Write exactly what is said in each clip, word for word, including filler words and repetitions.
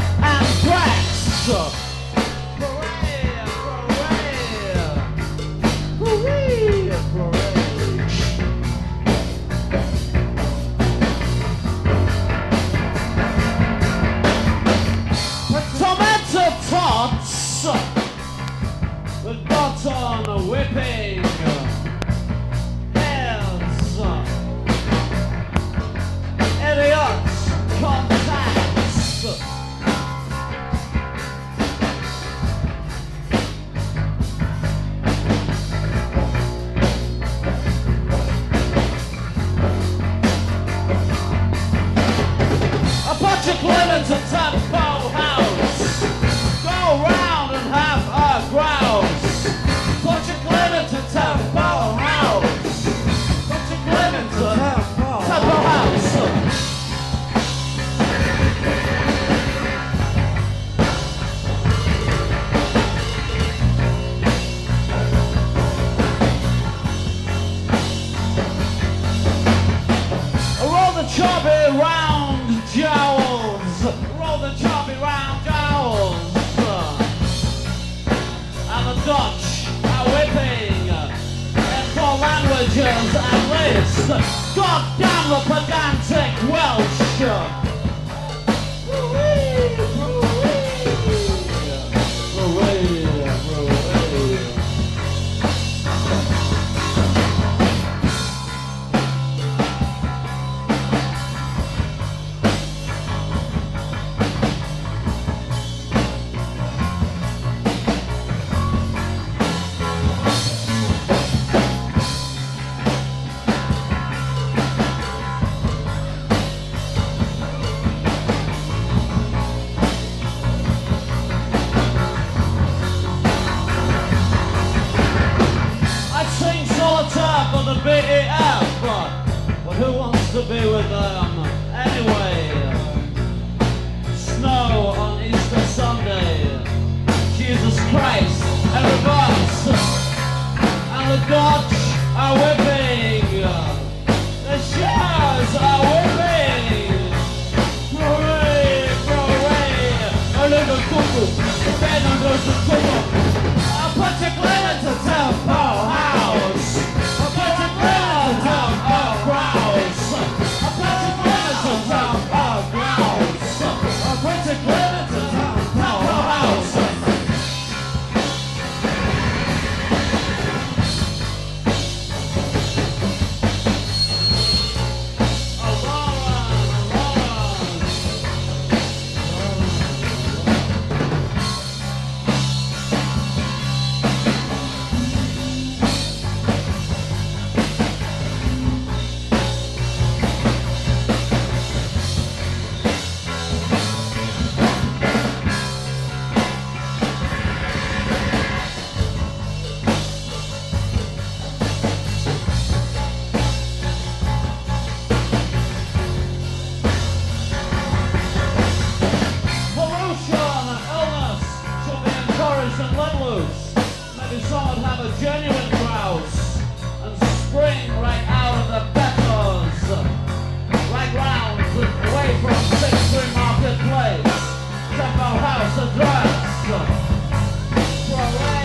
and Brax. Hooray, hooray, hooray. Tomato tots with dots on whipping hands. Idiots, contacts. Clemens and Tempo House, go round and have a grouse. Bunch of Clemens and Tempo House, bunch of Clemens and Tempo House. Roll the chubby round jowl. Roll the choppy round jowls. I'm a Dutch, a whipping, and four languages and race. God damn the pedantic Welsh. The B E F, well, who wants to be with them anyway? Snow on Easter Sunday, Jesus Christ, everybody, and the Dutch are whipping, the Shires are whipping, hooray, hooray, a little cuckoo, the band goes to cuckoo, I'll put your climate to tempo house. Genuine grouse and spring right out of the betters, like rounds away from sixth street Marketplace, Tempo House address. Hooray,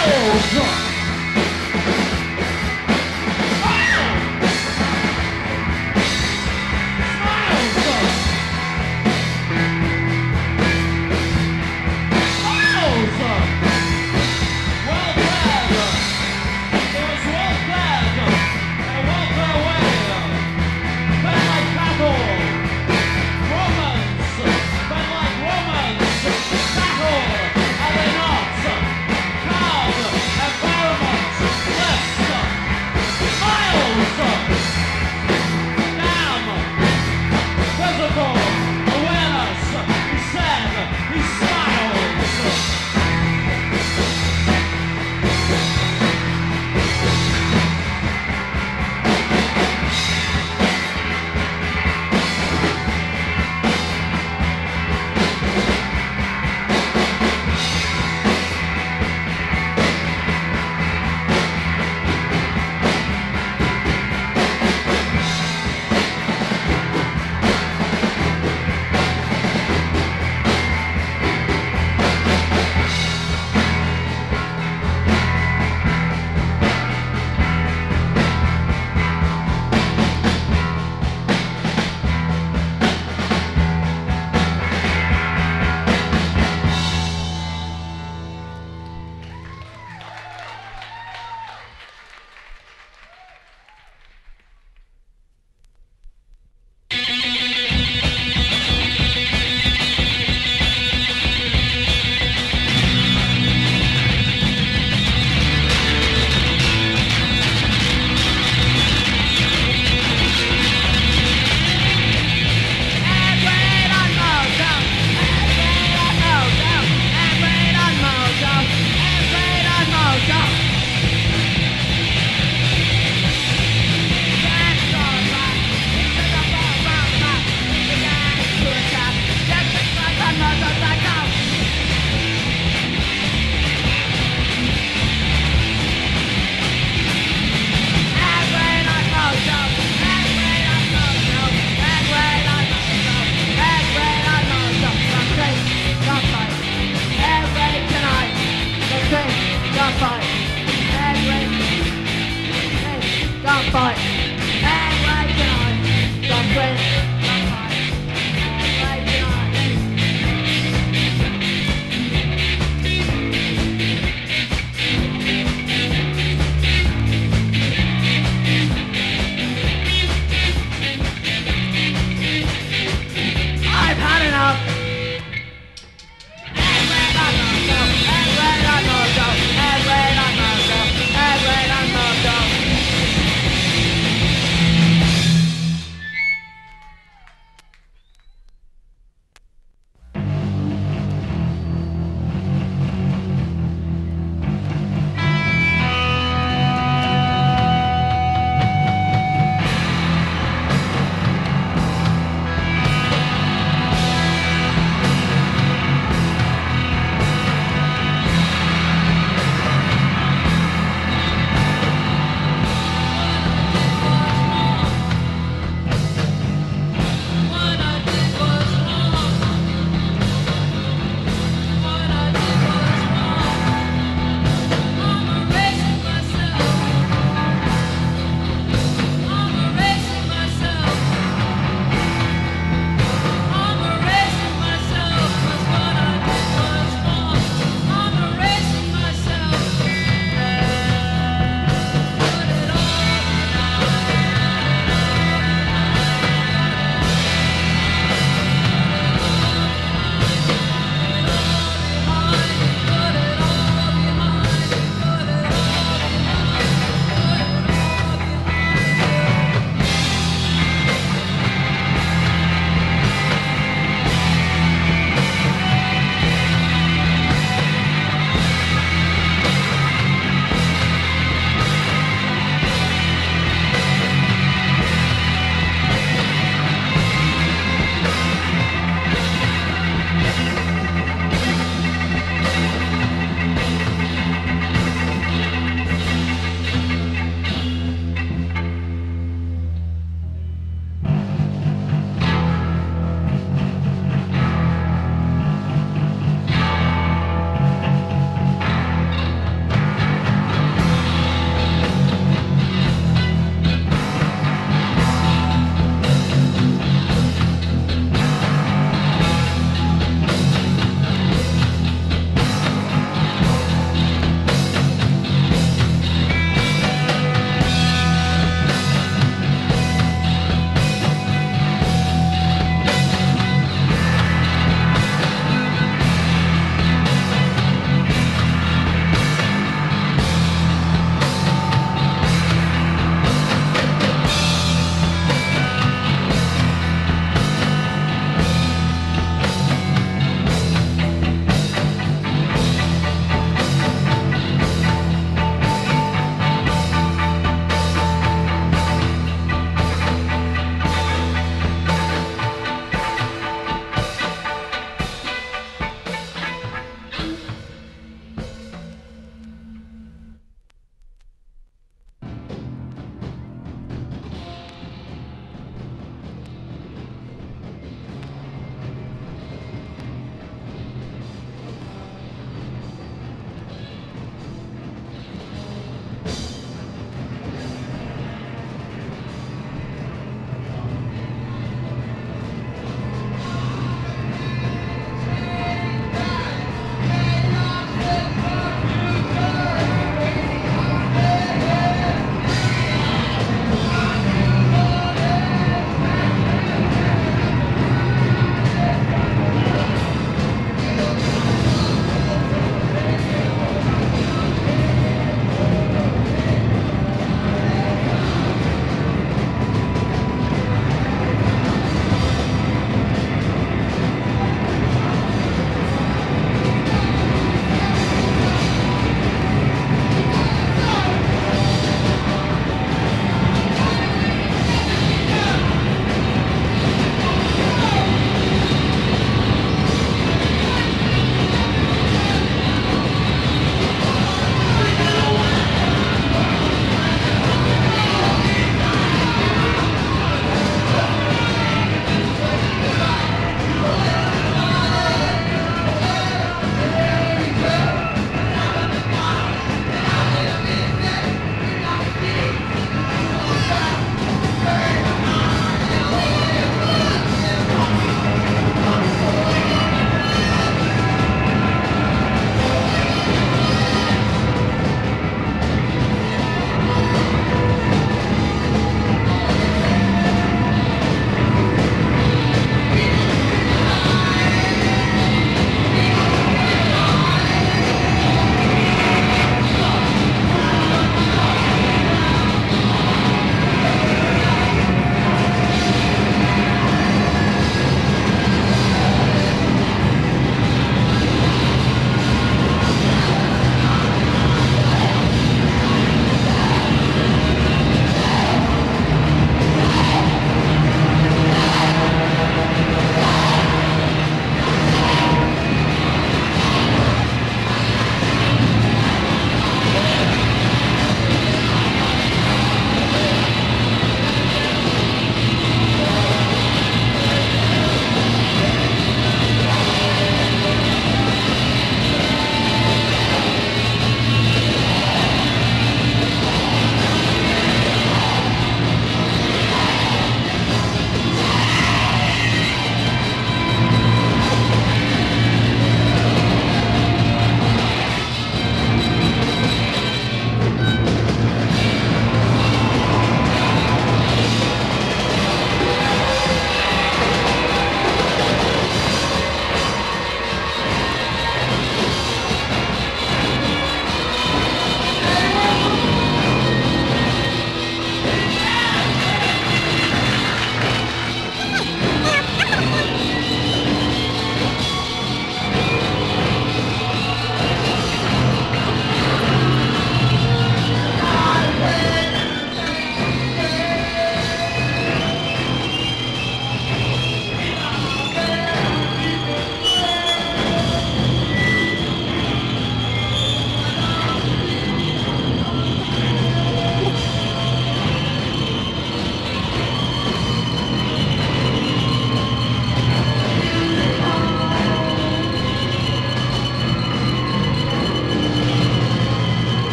Oh,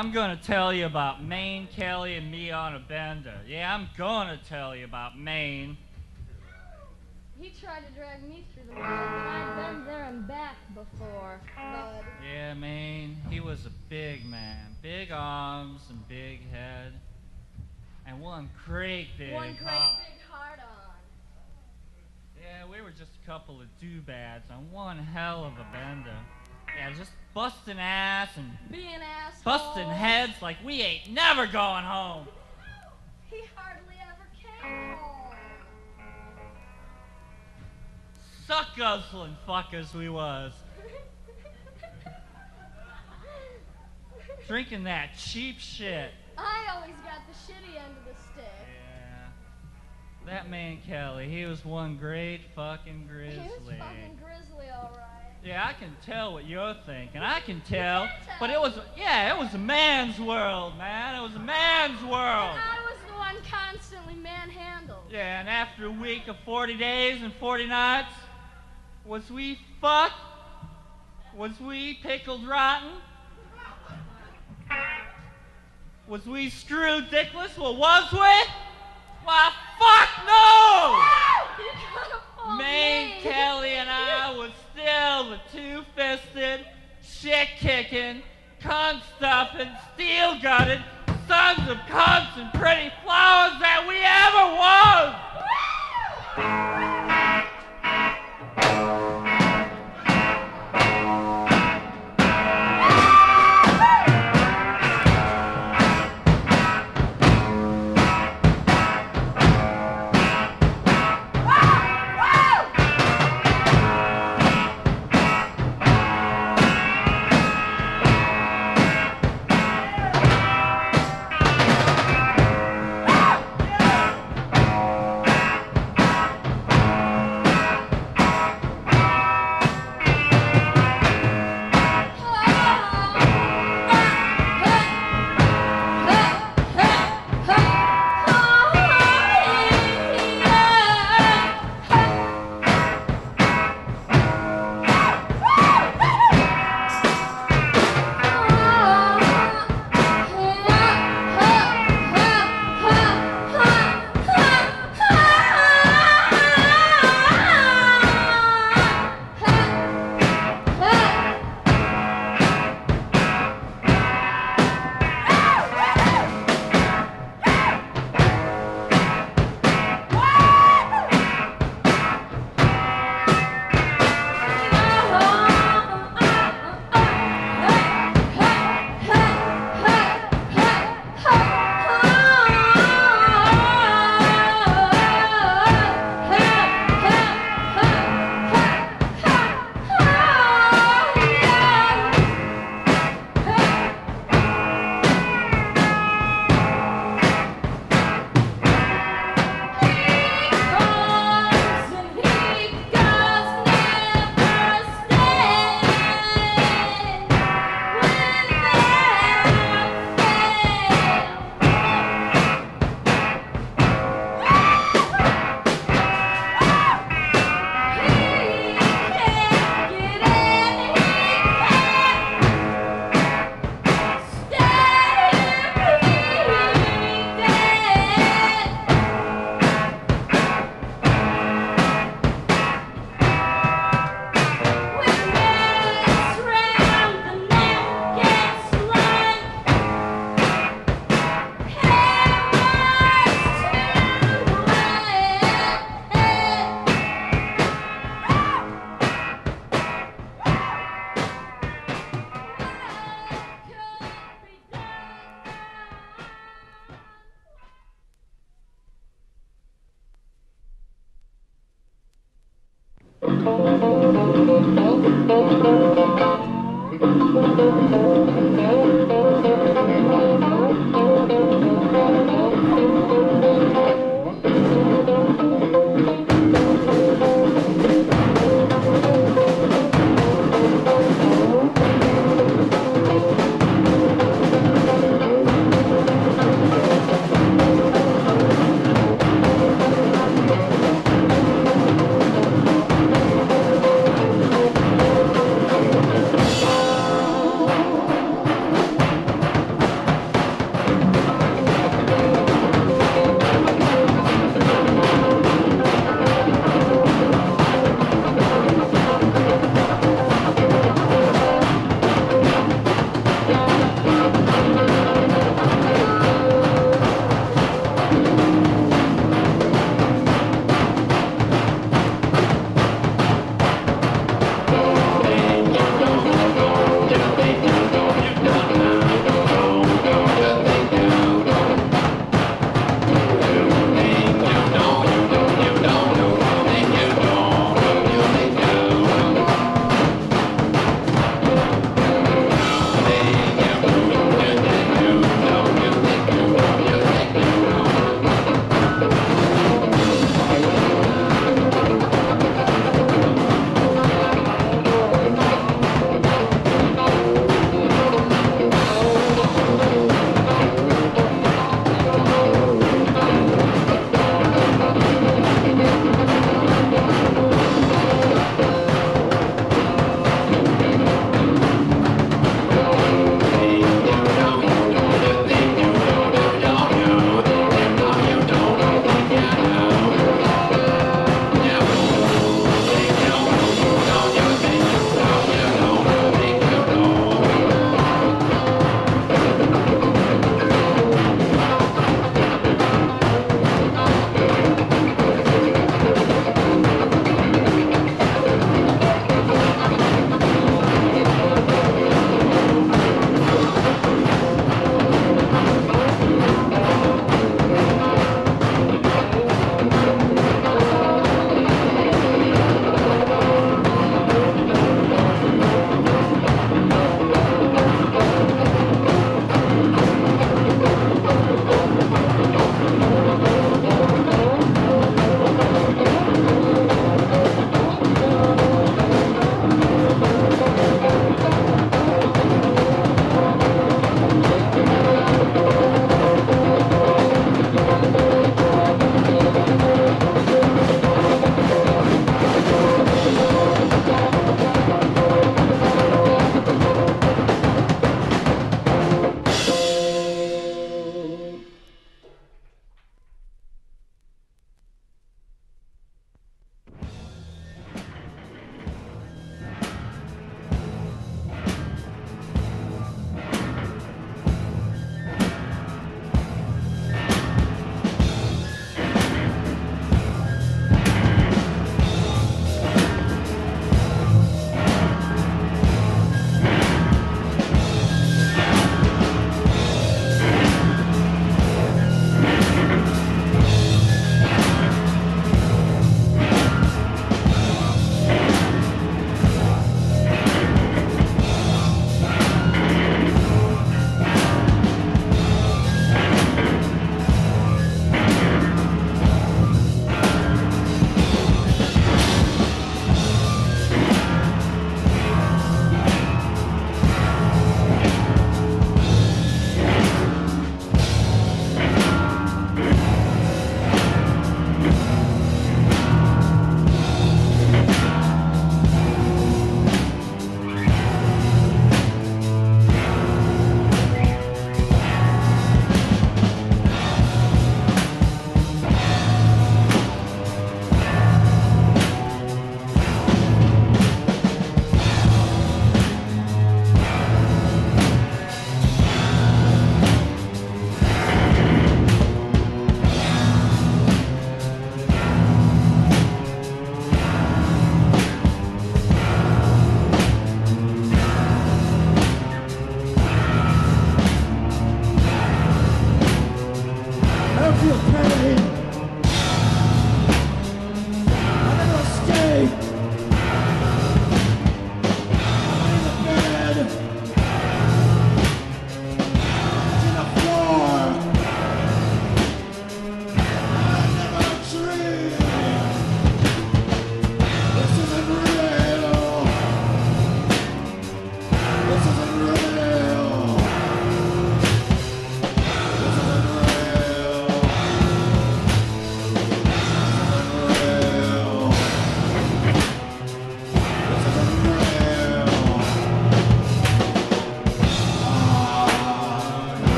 I'm gonna tell you about Maine, Kelly, and me on a bender. Yeah, I'm gonna tell you about Maine. He tried to drag me through the woods, but I'd been there and back before, bud. Yeah, Maine, he was a big man. Big arms and big head. And one great big One great heart. big heart on. Yeah, we were just a couple of doobads on one hell of a bender. Yeah, just busting ass and being assholes. Busting heads like we ain't never going home. No, he hardly ever came home. Suck guzzling fuckers we was. Drinking that cheap shit. I always got the shitty end of the stick. Yeah. That man Kelly, he was one great fucking grizzly. He was fucking grizzly, all right. Yeah, I can tell what you're thinking. I can tell, tell. But it was, yeah, it was a man's world, man. It was a man's world. And I was the one constantly manhandled. Yeah, and after a week of forty days and forty nights, was we fucked? Was we pickled rotten? Was we screwed dickless? Well, was we? Why, fuck no! You gotta fall Maine, me. Kelly, and I was still the two-fisted, shit-kicking, cunt-stuffing, steel-gutted sons of cunts and pretty flowers that we ever was!